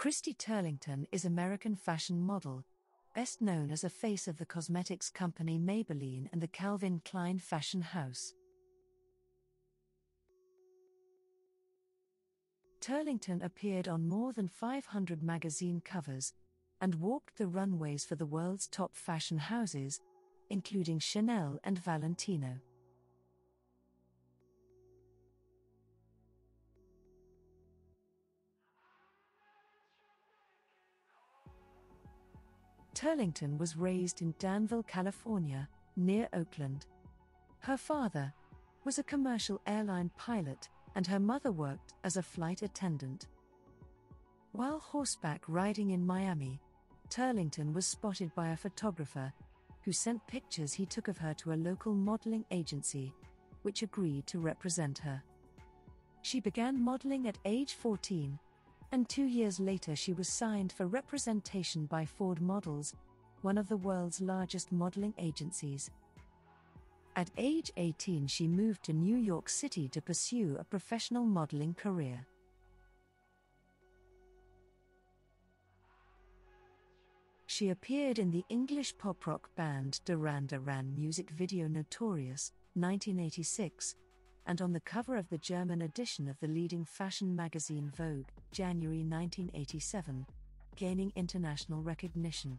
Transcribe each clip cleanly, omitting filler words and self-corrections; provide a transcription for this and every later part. Christy Turlington is American fashion model, best known as a face of the cosmetics company Maybelline and the Calvin Klein fashion house. Turlington appeared on more than 500 magazine covers and walked the runways for the world's top fashion houses, including Chanel and Valentino. Turlington was raised in Danville, California, near Oakland. Her father was a commercial airline pilot, and her mother worked as a flight attendant. While horseback riding in Miami, Turlington was spotted by a photographer who sent pictures he took of her to a local modeling agency, which agreed to represent her. She began modeling at age 14, and 2 years later she was signed for representation by Ford Models, one of the world's largest modeling agencies. At age 18 she moved to New York City to pursue a professional modeling career. She appeared in the English pop-rock band Duran Duran music video Notorious, 1986, and on the cover of the German edition of the leading fashion magazine Vogue, January 1987, gaining international recognition.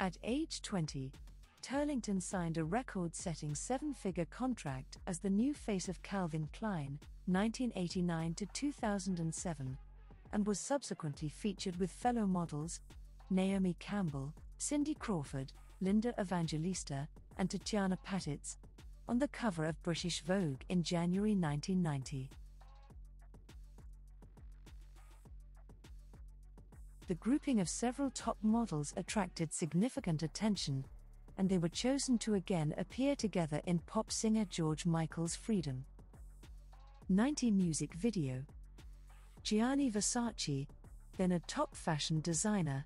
At age 20, Turlington signed a record-setting seven-figure contract as the new face of Calvin Klein, 1989 to 2007, and was subsequently featured with fellow models Naomi Campbell, Cindy Crawford, Linda Evangelista, and Tatiana Patitz on the cover of British Vogue in January 1990. The grouping of several top models attracted significant attention, and they were chosen to again appear together in pop singer George Michael's Freedom 90 music video. Gianni Versace, then a top fashion designer,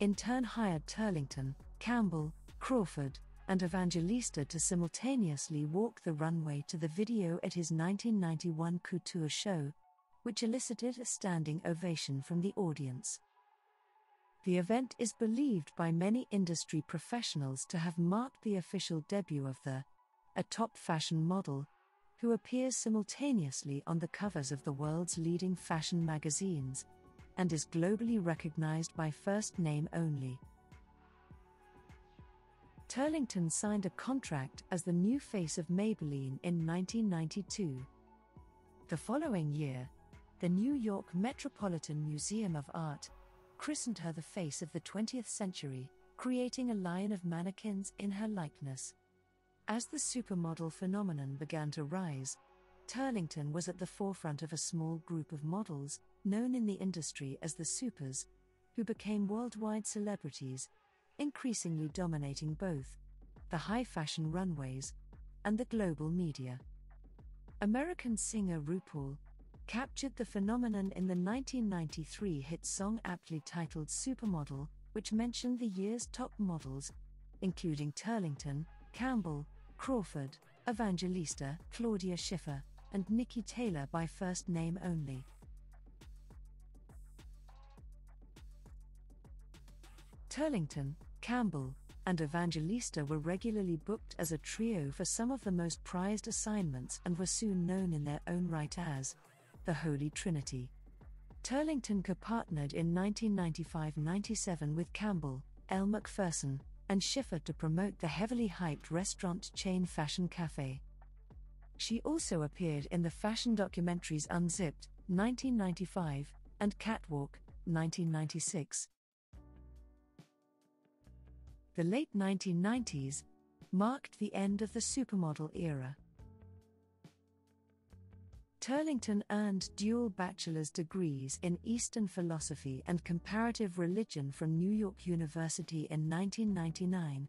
in turn hired Turlington, Campbell, Crawford, and Evangelista to simultaneously walk the runway to the video at his 1991 couture show, which elicited a standing ovation from the audience. The event is believed by many industry professionals to have marked the official debut of a top fashion model, who appears simultaneously on the covers of the world's leading fashion magazines, and is globally recognized by first name only. Turlington signed a contract as the new face of Maybelline in 1992. The following year, the New York Metropolitan Museum of Art christened her the face of the 20th century, creating a line of mannequins in her likeness. As the supermodel phenomenon began to rise, Turlington was at the forefront of a small group of models, known in the industry as the Supers, who became worldwide celebrities, increasingly dominating both the high fashion runways and the global media. American singer RuPaul captured the phenomenon in the 1993 hit song aptly titled Supermodel, which mentioned the year's top models, including Turlington, Campbell, Crawford, Evangelista, Claudia Schiffer, and Nikki Taylor by first name only. Turlington, Campbell, and Evangelista were regularly booked as a trio for some of the most prized assignments and were soon known in their own right as the Holy Trinity. Turlington co-partnered in 1995-97 with Campbell, Elle McPherson, and Schiffer to promote the heavily hyped restaurant chain Fashion Cafe. She also appeared in the fashion documentaries Unzipped, 1995, and Catwalk, 1996. The late 1990s marked the end of the supermodel era. Turlington earned dual bachelor's degrees in Eastern philosophy and comparative religion from New York University in 1999,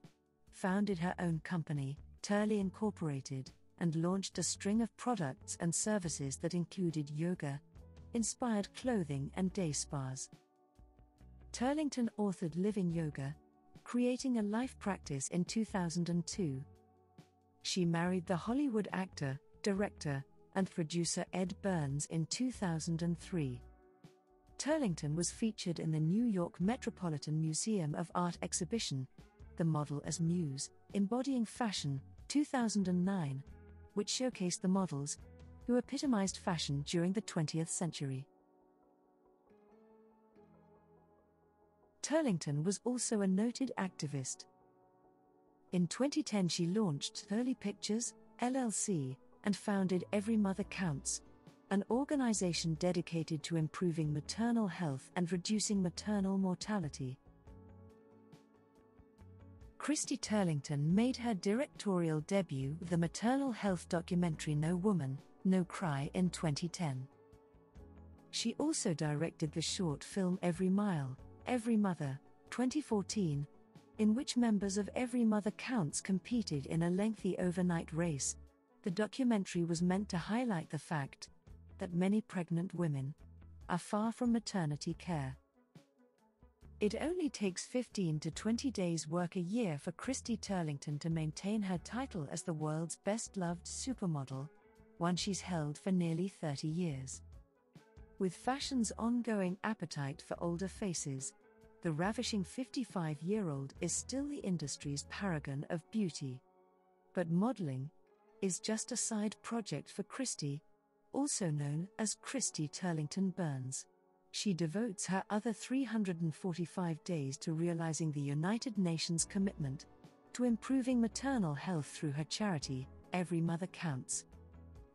founded her own company, Turley Incorporated, and launched a string of products and services that included yoga, inspired clothing, and day spas. Turlington authored Living Yoga, creating a life practice in 2002. She married the Hollywood actor, director, and producer Ed Burns in 2003. Turlington was featured in the New York Metropolitan Museum of Art exhibition, The Model as Muse, Embodying Fashion, 2009, which showcased the models who epitomized fashion during the 20th century. Turlington was also a noted activist. In 2010 she launched Early Pictures, LLC, and founded Every Mother Counts, an organization dedicated to improving maternal health and reducing maternal mortality. Christy Turlington made her directorial debut with the maternal health documentary No Woman, No Cry in 2010. She also directed the short film Every Mile, Every Mother, 2014, in which members of Every Mother Counts competed in a lengthy overnight race. The documentary was meant to highlight the fact that many pregnant women are far from maternity care. It only takes 15 to 20 days' work a year for Christy Turlington to maintain her title as the world's best-loved supermodel, one she's held for nearly 30 years. With fashion's ongoing appetite for older faces, the ravishing 55-year-old is still the industry's paragon of beauty. But modeling is just a side project for Christy, also known as Christy Turlington Burns. She devotes her other 345 days to realizing the United Nations commitment to improving maternal health through her charity, Every Mother Counts.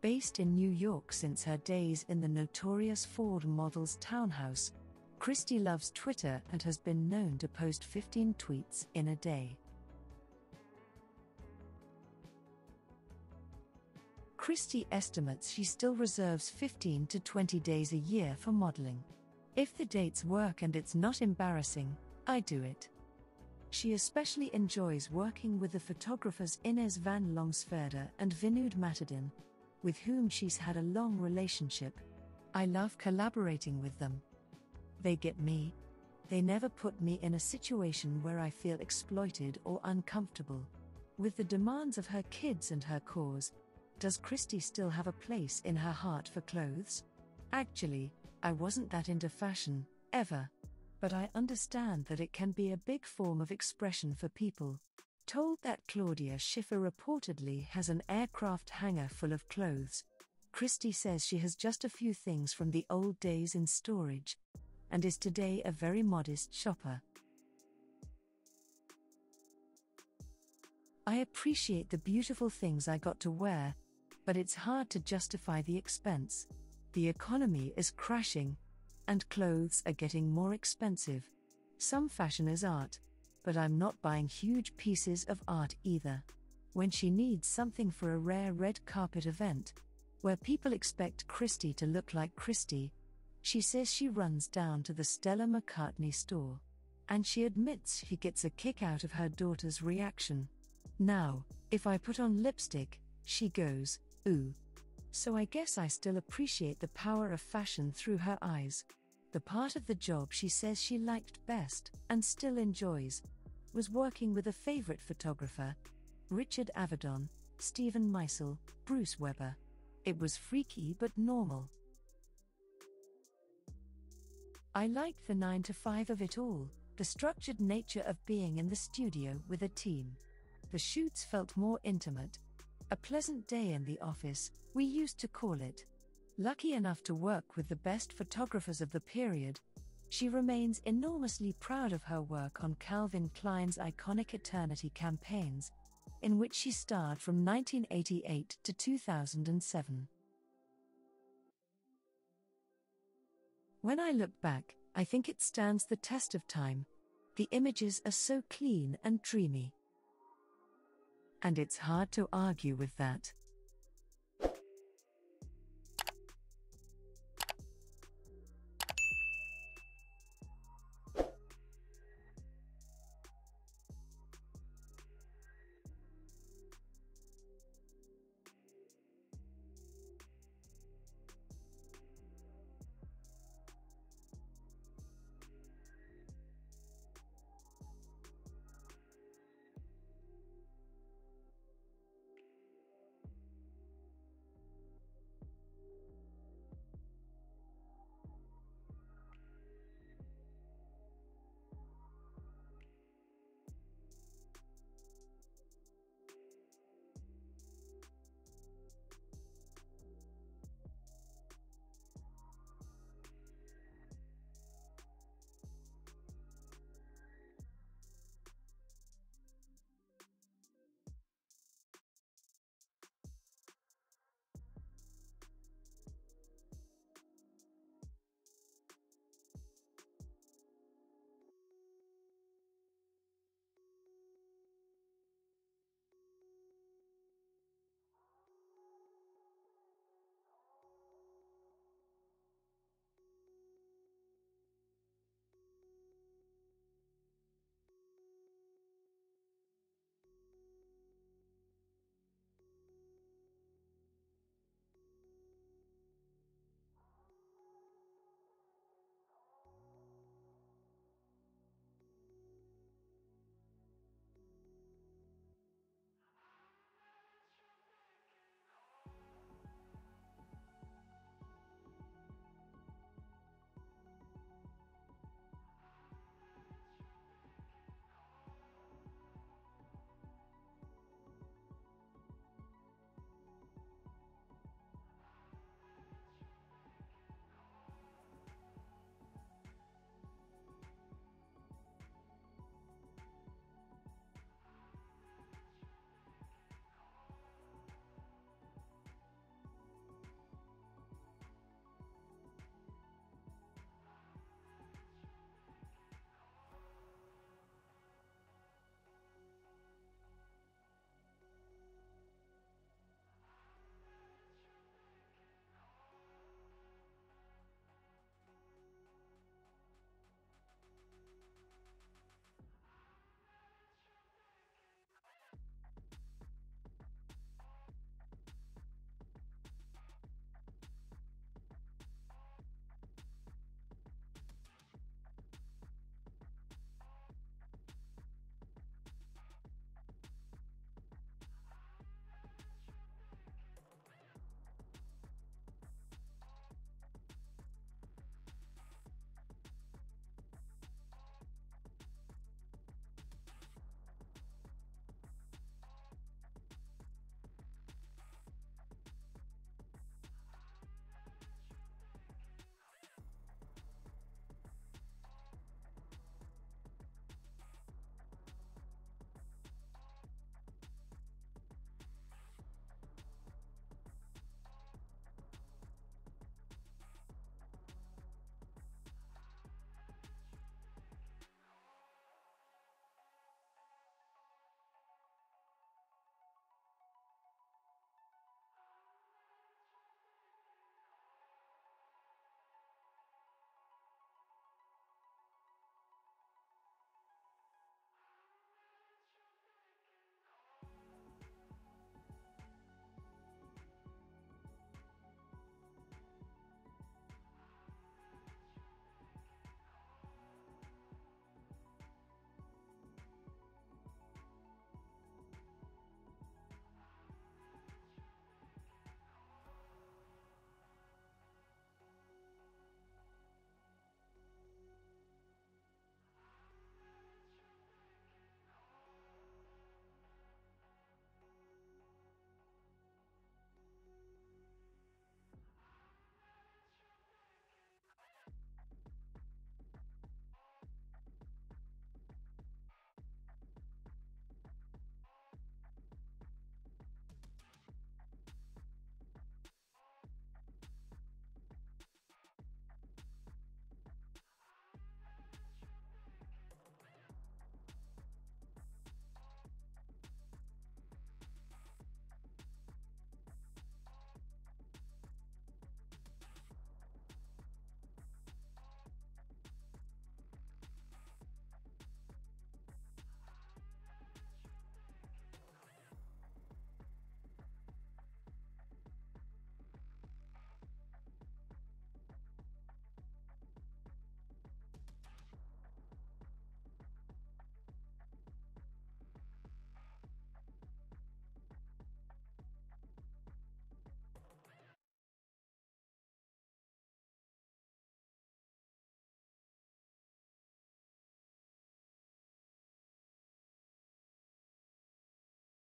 Based in New York since her days in the notorious Ford Models townhouse, Christy loves Twitter and has been known to post 15 tweets in a day. Christy estimates she still reserves 15 to 20 days a year for modeling. If the dates work and it's not embarrassing, I do it. She especially enjoys working with the photographers Inez van Longsverder and Vinod Matadin, with whom she's had a long relationship. I love collaborating with them. They get me. They never put me in a situation where I feel exploited or uncomfortable. With the demands of her kids and her cause, does Christy still have a place in her heart for clothes? Actually, I wasn't that into fashion, ever. But I understand that it can be a big form of expression for people. Told that Claudia Schiffer reportedly has an aircraft hangar full of clothes, Christy says she has just a few things from the old days in storage, and is today a very modest shopper. I appreciate the beautiful things I got to wear, but it's hard to justify the expense. The economy is crashing, and clothes are getting more expensive. Some fashion is art, but I'm not buying huge pieces of art either. When she needs something for a rare red carpet event, where people expect Christy to look like Christy, she says she runs down to the Stella McCartney store. And she admits she gets a kick out of her daughter's reaction. Now, if I put on lipstick, she goes, ooh. So I guess I still appreciate the power of fashion through her eyes. The part of the job she says she liked best, and still enjoys, was working with a favorite photographer, Richard Avedon, Stephen Meisel, Bruce Weber. It was freaky but normal. I liked the 9-to-5 of it all, the structured nature of being in the studio with a team. The shoots felt more intimate. A pleasant day in the office, we used to call it. Lucky enough to work with the best photographers of the period, she remains enormously proud of her work on Calvin Klein's iconic Eternity campaigns, in which she starred from 1988 to 2007. When I look back, I think it stands the test of time. The images are so clean and dreamy. And it's hard to argue with that.